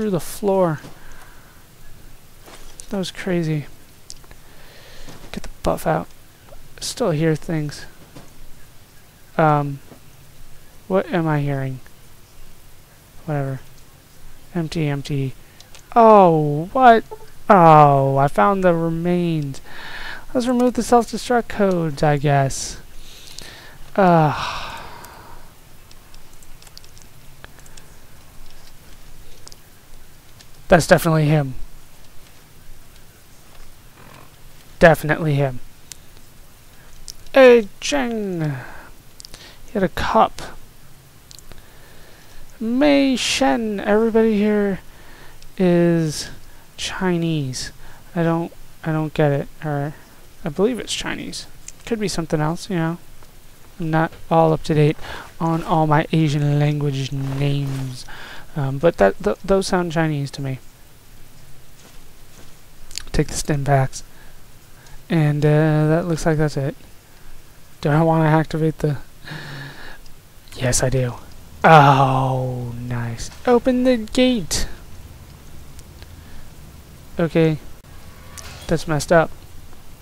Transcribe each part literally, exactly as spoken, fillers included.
through the floor. That was crazy. Get the buff out. Still hear things. Um, what am I hearing? Whatever. Empty, empty. Oh, what? Oh, I found the remains. Let's remove the self-destruct codes, I guess. Uh, that's definitely him. Definitely him. Hey, Cheng. He had a cup. Mei Shen. Everybody here is Chinese. I don't. I don't get it. Or I believe it's Chinese. Could be something else. You know. I'm not all up to date on all my Asian language names, um, but that th those sound Chinese to me. Take the Stimpaks, and uh, that looks like that's it. Do I want to activate the? Yes, I do. Oh, nice. Open the gate. Okay, that's messed up.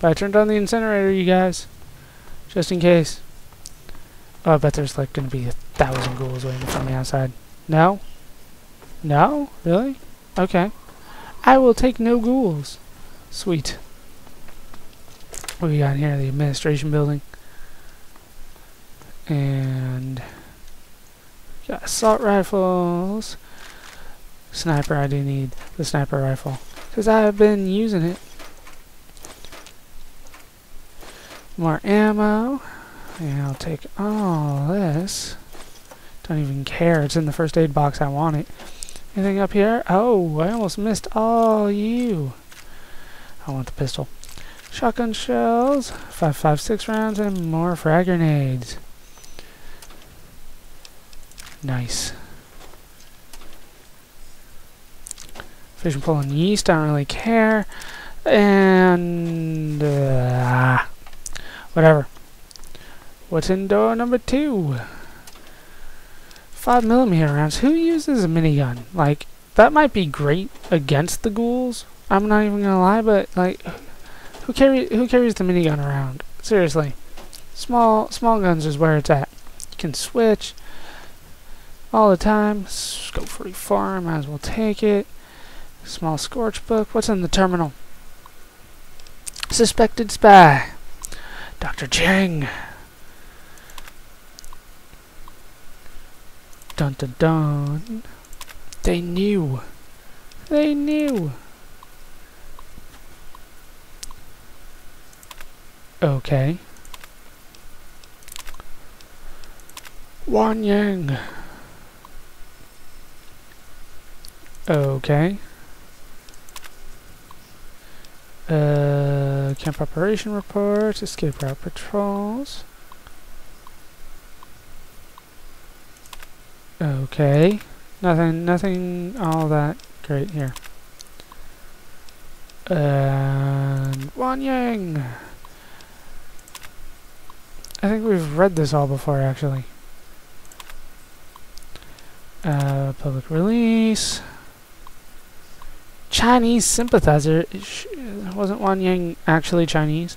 But I turned on the incinerator, you guys, just in case. Oh, I bet there's like gonna be a thousand ghouls waiting for me outside. No? No? Really? Okay. I will take no ghouls. Sweet. What do we got in here? The administration building. And we got assault rifles. Sniper, I do need the sniper rifle. Because I've been using it. More ammo. Yeah, I'll take all this. Don't even care. It's in the first aid box. I want it. Anything up here? Oh, I almost missed all you. I want the pistol. Shotgun shells, five five six rounds, and more frag grenades. Nice. Fish and pole and yeast. I don't really care. And uh, whatever. What's in door number two? Five millimeter rounds. Who uses a minigun? Like, that might be great against the ghouls. I'm not even gonna lie, but like, who carries who carries the minigun around? Seriously, small small guns is where it's at. You can switch all the time. Scope free farm. Might as well take it. Small scorch book. What's in the terminal? Suspected spy, Doctor Cheng. Dun dun dun. They knew. They knew. Okay. Wan Yang. Okay. Uh, camp operation reports, escape route patrols. Okay, nothing, nothing, all that great here. And Wan Yang. I think we've read this all before, actually. Uh, public release. Chinese sympathizer. Wasn't Wan Yang actually Chinese?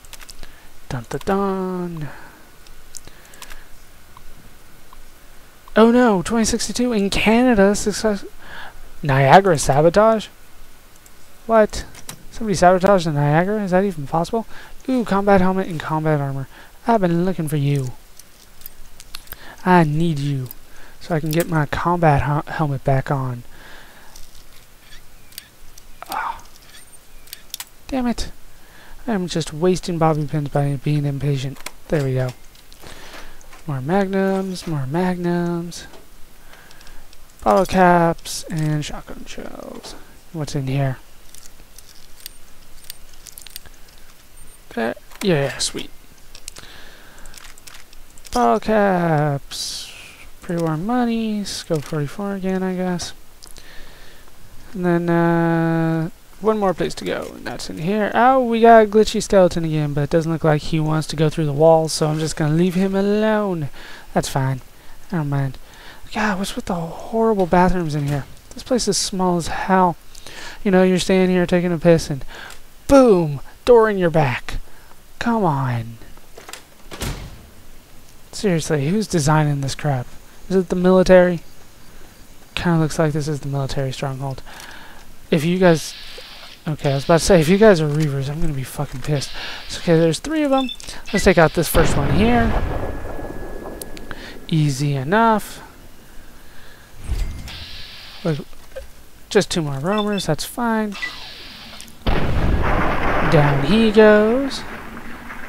Dun dun dun. Oh no, twenty sixty-two in Canada, success. Niagara sabotage? What? Somebody sabotaged the Niagara? Is that even possible? Ooh, combat helmet and combat armor. I've been looking for you. I need you so I can get my combat hel helmet back on. Oh. Damn it. I'm just wasting bobby pins by being impatient. There we go. More magnums, more magnums, bottle caps, and shotgun shells. What's in here? That, yeah, sweet. Bottle caps, pre-war money, scope forty-four again, I guess. And then uh, one more place to go, and that's in here. Oh, we got a glitchy skeleton again, but it doesn't look like he wants to go through the walls, so I'm just gonna leave him alone. That's fine. I don't mind. God, what's with the horrible bathrooms in here? This place is small as hell. You know, you're standing here taking a piss and boom! Door in your back. Come on. Seriously, who's designing this crap? Is it the military? Kind of looks like this is the military stronghold. If you guys... Okay, I was about to say, if you guys are Reavers, I'm going to be fucking pissed. So, okay, there's three of them. Let's take out this first one here. Easy enough. Look, just two more roamers, that's fine. Down he goes.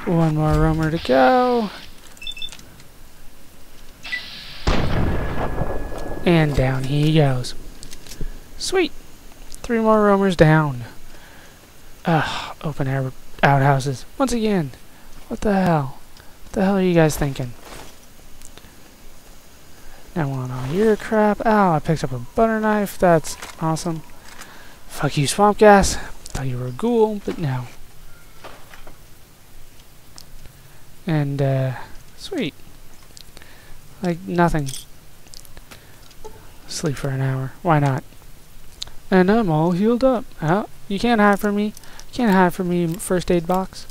One more roamer to go. And down he goes. Sweet. Three more roamers down. Ugh, open air outhouses. Once again. What the hell? What the hell are you guys thinking? Now on all your crap. Ow, I picked up a butter knife. That's awesome. Fuck you, swamp gas. Thought you were a ghoul, but no. And, uh, sweet. Like, nothing. Sleep for an hour. Why not? And I'm all healed up. Oh, you can't hide from me. You can't hide from me, first aid box.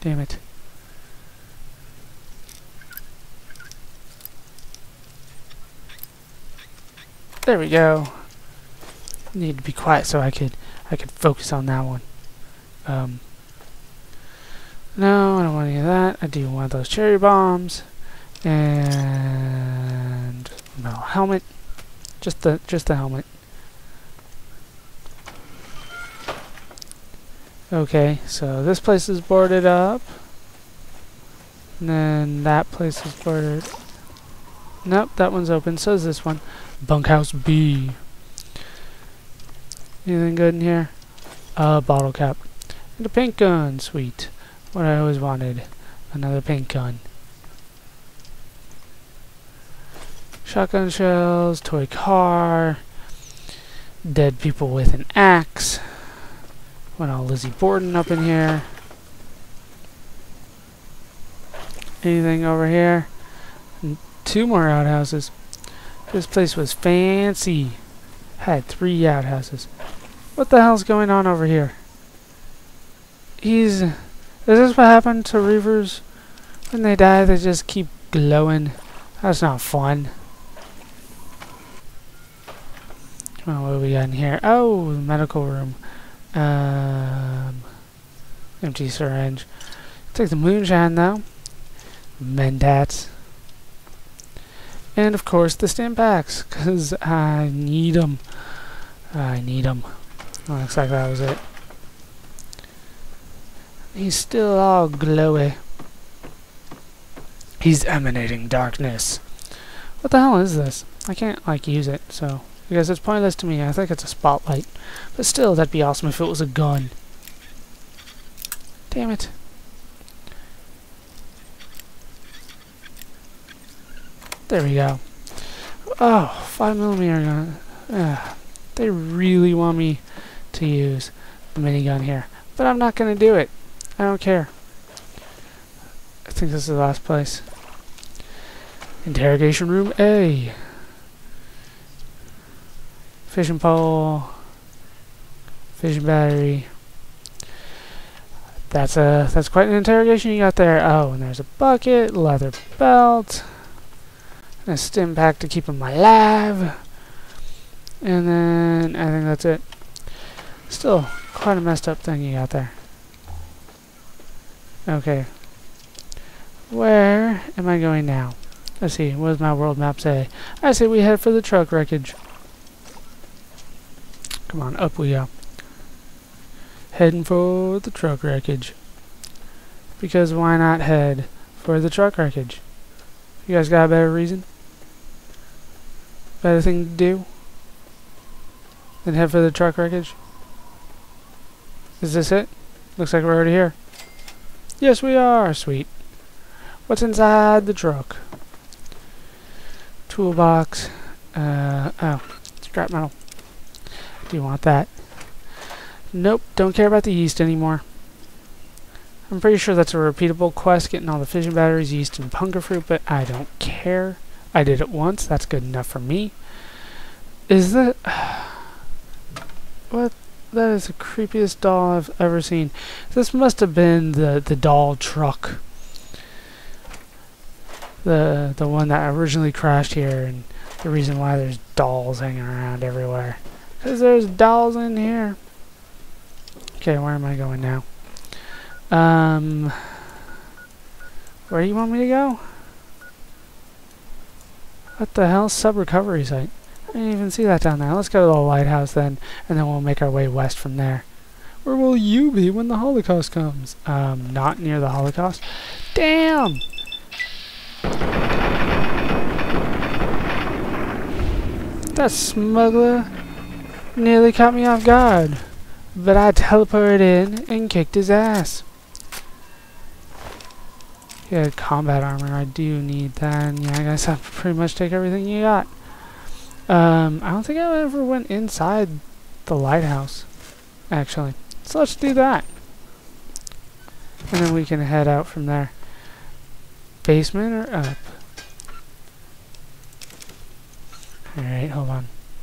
Damn it. There we go. Need to be quiet so I could I could focus on that one. Um, no, I don't want any of that. I do want those cherry bombs. And metal helmet. Just the just the helmet. Okay, so this place is boarded up. And then that place is boarded. Nope, that one's open. So is this one. Bunkhouse B. Anything good in here? A bottle cap. And a pink gun. Sweet. What I always wanted. Another pink gun. Shotgun shells. Toy car. Dead people with an axe. Went all Lizzie Borden up in here. Anything over here? And two more outhouses. This place was fancy. Had three outhouses. What the hell's going on over here? He's... Is this what happened to Reavers? When they die, they just keep glowing. That's not fun. Well, what do we got in here? Oh, the medical room. Um, empty syringe. Take the moonshine, though. Mentats. And, of course, the Stimpaks, because I need them. I need them. Well, looks like that was it. He's still all glowy. He's emanating darkness. What the hell is this? I can't, like, use it, so... I guess it's pointless to me. I think it's a spotlight. But still, that'd be awesome if it was a gun. Damn it. There we go. Oh, five millimeter gun. Uh, they really want me to use the minigun here. But I'm not going to do it. I don't care. I think this is the last place. Interrogation room A. Fishing pole. Fishing battery. That's a that's quite an interrogation you got there. Oh, and there's a bucket, leather belt, a Stimpak to keep him alive. And then I think that's it. Still quite a messed up thing you got there. Okay. Where am I going now? Let's see, what does my world map say? I say we head for the truck wreckage. Come on, up we go. Heading for the truck wreckage. Because why not head for the truck wreckage? You guys got a better reason? Better thing to do? Then head for the truck wreckage? Is this it? Looks like we're already here. Yes, we are! Sweet. What's inside the truck? Toolbox. Uh, oh. Scrap metal. Do you want that? Nope. Don't care about the yeast anymore. I'm pretty sure that's a repeatable quest, getting all the fission batteries, yeast, and punga fruit, but I don't care. I did it once. That's good enough for me. Is that... What? That is the creepiest doll I've ever seen. This must have been the, the doll truck. The, the one that originally crashed here, and the reason why there's dolls hanging around everywhere. Because there's dolls in here. Okay, where am I going now? Um... Where do you want me to go? What the hell? Sub-recovery site. I didn't even see that down there. Let's go to the lighthouse then, and then we'll make our way west from there. Where will you be when the Holocaust comes? Um, not near the Holocaust. Damn! That smuggler nearly caught me off guard, but I teleported in and kicked his ass. He had combat armor. I do need that, and yeah, I guess I pretty much take everything you got. Um, I don't think I ever went inside the lighthouse, actually. So let's do that. And then we can head out from there. Basement or up? Alright, hold on.